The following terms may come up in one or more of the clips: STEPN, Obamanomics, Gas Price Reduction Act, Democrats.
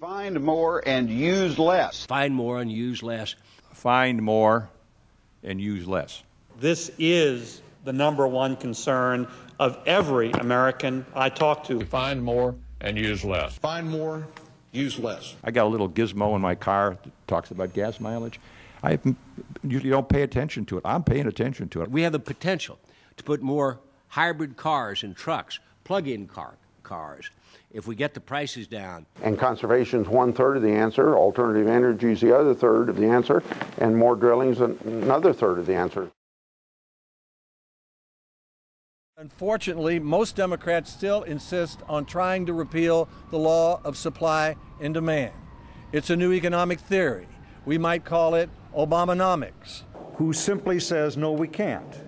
Find more and use less. Find more and use less. Find more and use less. This is the number one concern of every American I talk to. Find more and use less. Find more, use less. I got a little gizmo in my car that talks about gas mileage. I usually don't pay attention to it. I'm paying attention to it. We have the potential to put more hybrid cars and trucks, plug-in cars, if we get the prices down. And conservation is 1/3 of the answer, alternative energy is the other 1/3 of the answer, and more drilling is another 1/3 of the answer. Unfortunately, most Democrats still insist on trying to repeal the law of supply and demand. It's a new economic theory. We might call it Obamanomics. Who simply says, no, we can't.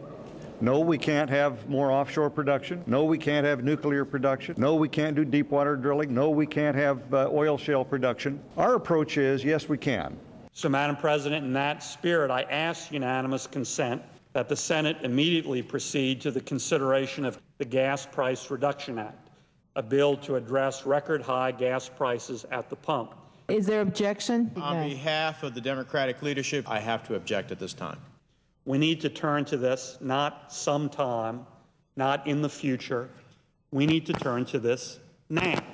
No, we can't have more offshore production. No, we can't have nuclear production. No, we can't do deep water drilling. No, we can't have oil shale production. Our approach is, yes, we can. So, Madam President, in that spirit, I ask unanimous consent that the Senate immediately proceed to the consideration of the Gas Price Reduction Act, a bill to address record-high gas prices at the pump. Is there objection? On behalf of the Democratic leadership, I have to object at this time. We need to turn to this not sometime, not in the future. We need to turn to this now.